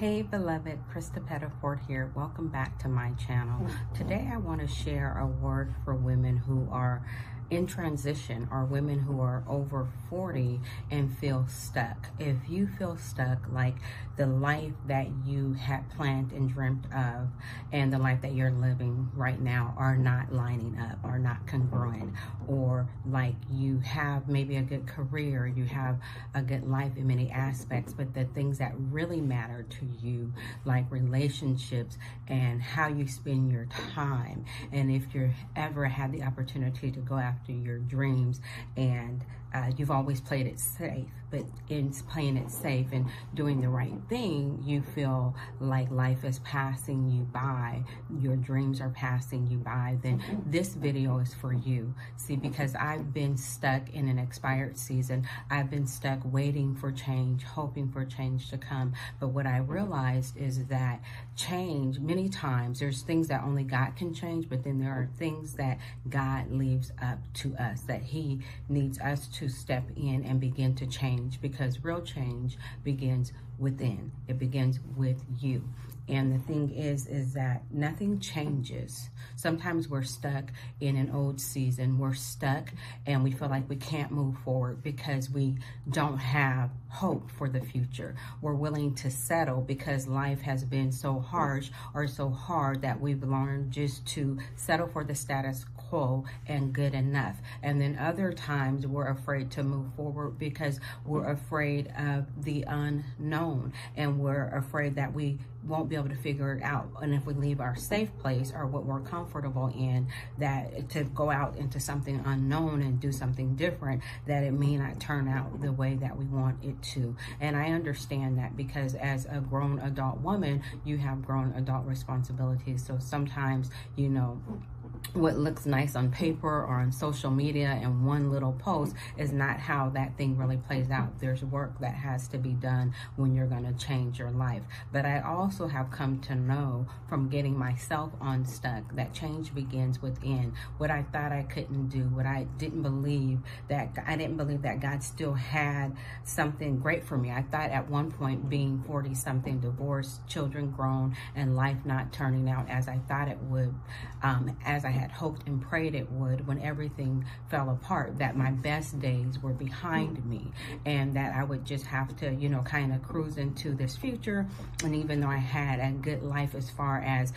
Hey beloved, Krista Pettiford here. Welcome back to my channel. Today I want to share a word for women who are in transition or women who are over 40 and feel stuck. If you feel stuck, like the life that you had planned and dreamt of and the life that you're living right now are not lining up, are not congruent, or like you have maybe a good career, you have a good life in many aspects, but the things that really matter to you, like relationships and how you spend your time, and if you ever had the opportunity to go after your dreams, and you've always played it safe, but in playing it safe and doing the right thing, you feel like life is passing you by, your dreams are passing you by, then this video is for you. See, because I've been stuck in an expired season. I've been stuck waiting for change, hoping for change to come. But what I realized is that change, many times, there's things that only God can change, but then there are things that God leaves up to us, that He needs us to step in and begin to change, because real change begins within. It begins with you. And the thing is that nothing changes. Sometimes we're stuck in an old season. We're stuck and we feel like we can't move forward because we don't have hope for the future. We're willing to settle because life has been so harsh or so hard that we've learned just to settle for the status quo and good enough. And then other times we're afraid to move forward because we're afraid of the unknown, and we're afraid that we won't be able to figure it out. And if we leave our safe place or what we're comfortable in, that to go out into something unknown and do something different, that it may not turn out the way that we want it to. And I understand that, because as a grown adult woman, you have grown adult responsibilities. So sometimes, you know, what looks nice on paper or on social media and one little post is not how that thing really plays out. There's work that has to be done when you're going to change your life. But I also have come to know from getting myself unstuck that change begins within. What I thought I couldn't do, what I didn't believe that God still had something great for me. I thought at one point, being 40 something, divorced, children grown, and life not turning out as I thought it would, as I had hoped and prayed it would, when everything fell apart, that my best days were behind me and that I would just have to, you know, kind of cruise into this future. And even though I had a good life as far as,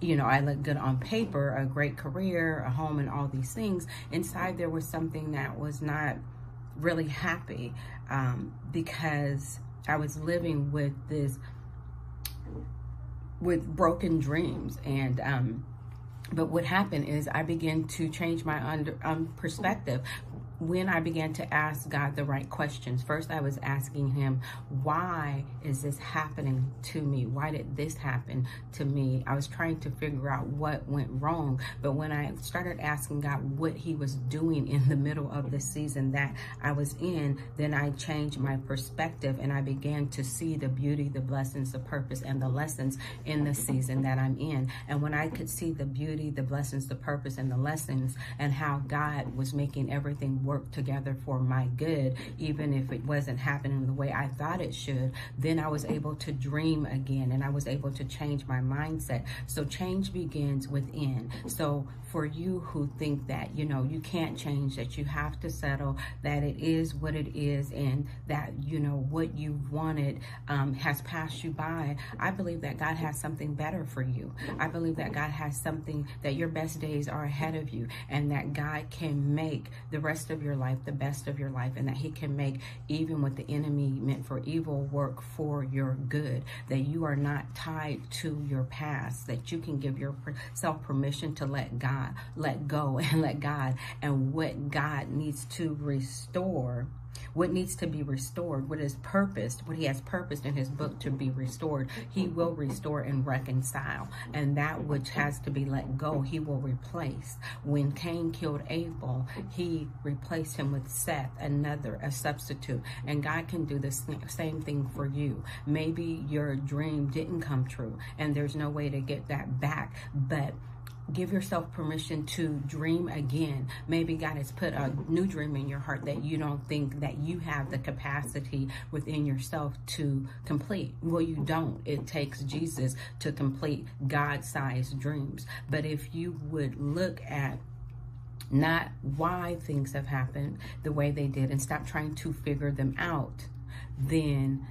you know, I looked good on paper, a great career, a home, and all these things, inside there was something that was not really happy, because I was living with broken dreams. And but what happened is I began to change my perspective when I began to ask God the right questions. First, I was asking Him, why is this happening to me? Why did this happen to me? I was trying to figure out what went wrong. But when I started asking God what He was doing in the middle of the season that I was in, then I changed my perspective and I began to see the beauty, the blessings, the purpose, and the lessons in the season that I'm in. And when I could see the beauty, the blessings, the purpose, and the lessons, and how God was making everything work together for my good, even if it wasn't happening the way I thought it should, then I was able to dream again and I was able to change my mindset. So change begins within. So for you who think that, you know, you can't change, that you have to settle, that it is what it is, and that, you know, what you wanted has passed you by, I believe that God has something better for you. I believe that God has something, that your best days are ahead of you, and that God can make the rest of your life the best of your life, and that He can make even what the enemy meant for evil work for your good, that you are not tied to your past, that you can give yourself permission to let go and let God, and what God needs to restore, what needs to be restored, what is purposed, what He has purposed in His book to be restored, He will restore and reconcile. And that which has to be let go, He will replace. When Cain killed Abel, he replaced him with Seth, another, a substitute. And God can do the same thing for you. Maybe your dream didn't come true and there's no way to get that back, but Give yourself permission to dream again. Maybe God has put a new dream in your heart that you don't think that you have the capacity within yourself to complete. Well, you don't. It takes Jesus to complete God-sized dreams. But if you would look at not why things have happened the way they did and stop trying to figure them out, then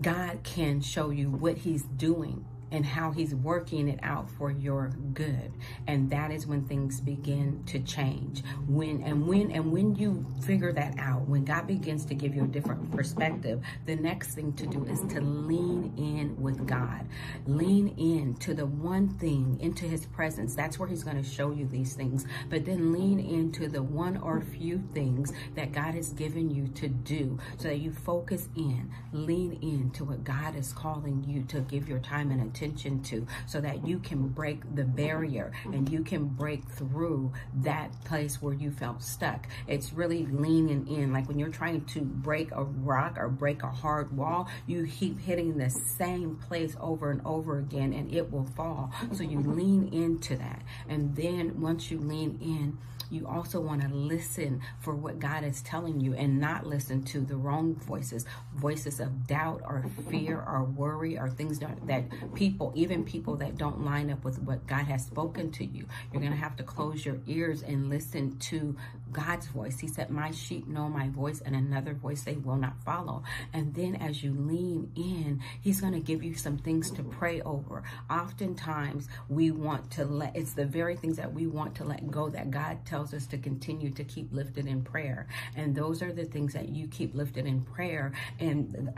God can show you what he's doing and how he's working it out for your good. And that is when things begin to change. When you figure that out, when God begins to give you a different perspective, the next thing to do is to lean in with God. Lean in to the one thing, into his presence. That's where he's gonna show you these things. But then lean into the one or few things that God has given you to do so that you focus in, lean in to what God is calling you to give your time and attention to, so that you can break the barrier and you can break through that place where you felt stuck. It's really leaning in. Like when you're trying to break a rock or break a hard wall, you keep hitting the same place over and over again and it will fall. So you lean into that. And then once you lean in, you also want to listen for what God is telling you and not listen to the wrong voices, voices of doubt or fear or worry or things that people, even people that don't line up with what God has spoken to you. You're going to have to close your ears and listen to God's voice. He said, my sheep know my voice and another voice they will not follow. And then as you lean in, he's going to give you some things to pray over. Oftentimes we want to let, it's the very things that we want to let go that God tells us to continue to keep lifted in prayer, and those are the things that you keep lifted in prayer, and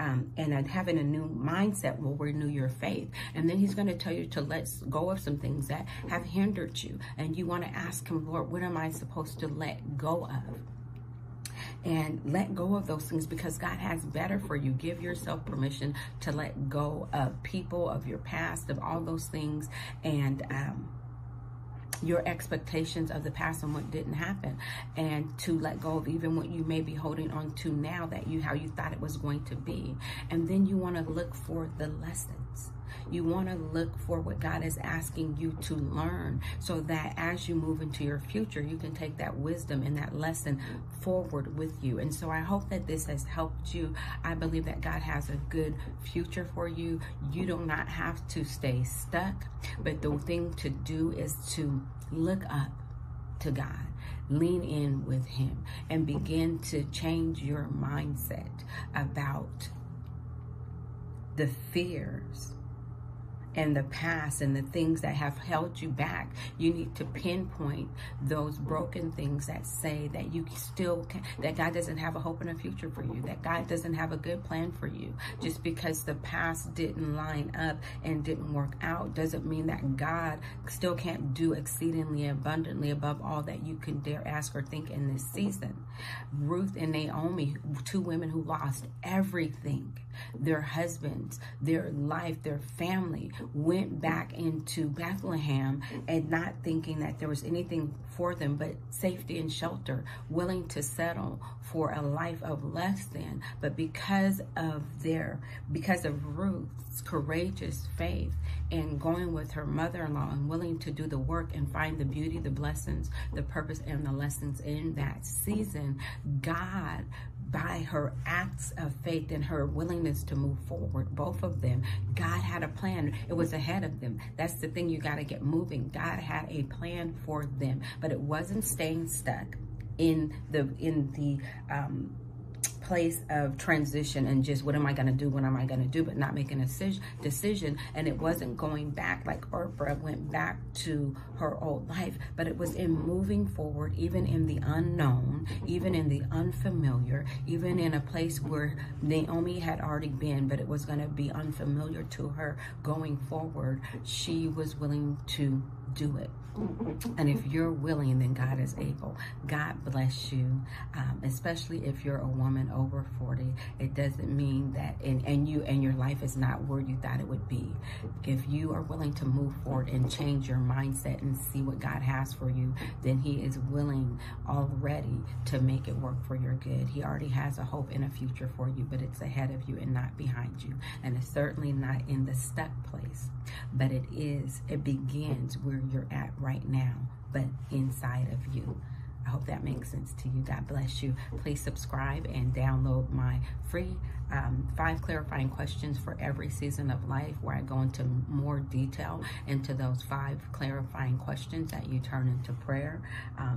having a new mindset will renew your faith. And then he's going to tell you to let go of some things that have hindered you, and you want to ask him, Lord, what am I supposed to let go of? And let go of those things because God has better for you. Give yourself permission to let go of people, of your past, of all those things, and your expectations of the past and what didn't happen, and to let go of even what you may be holding on to now that you, how you thought it was going to be. And then you want to look for the lessons. You want to look for what God is asking you to learn so that as you move into your future, you can take that wisdom and that lesson forward with you. And so I hope that this has helped you. I believe that God has a good future for you. You do not have to stay stuck, but the thing to do is to look up to God. Lean in with him and begin to change your mindset about the fears and the past and the things that have held you back. You need to pinpoint those broken things that say that you still can, that God doesn't have a hope and a future for you, that God doesn't have a good plan for you. Just because the past didn't line up and didn't work out doesn't mean that God still can't do exceedingly abundantly above all that you can dare ask or think in this season. Ruth and Naomi, two women who lost everything, their husbands, their life, their family, went back into Bethlehem and not thinking that there was anything for them but safety and shelter, willing to settle for a life of less than. But because of Ruth's courageous faith and going with her mother-in-law and willing to do the work and find the beauty, the blessings, the purpose, and the lessons in that season, God, by her acts of faith and her willingness to move forward, both of them, God had a plan. It was ahead of them. That's the thing, you got to get moving. God had a plan for them, but it wasn't staying stuck in the place of transition and just what am I going to do, but not making a decision. And it wasn't going back like Orpah went back to her old life, but it was in moving forward, even in the unknown, even in the unfamiliar, even in a place where Naomi had already been, but it was going to be unfamiliar to her going forward. She was willing to do it. And if you're willing, then God is able. God bless you, especially if you're a woman over 40, it doesn't mean that and your life is not where you thought it would be. If you are willing to move forward and change your mindset and see what God has for you, then he is willing already to make it work for your good. He already has a hope and a future for you, but it's ahead of you and not behind you. And it's certainly not in the stuck place, but it begins where you're at right now, but inside of you. I hope that makes sense to you. God bless you. Please subscribe and download my free 5 clarifying questions for every season of life, where I go into more detail into those 5 clarifying questions that you turn into prayer,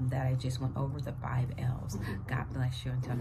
that I just went over, the 5 L's. God bless you. Until next time.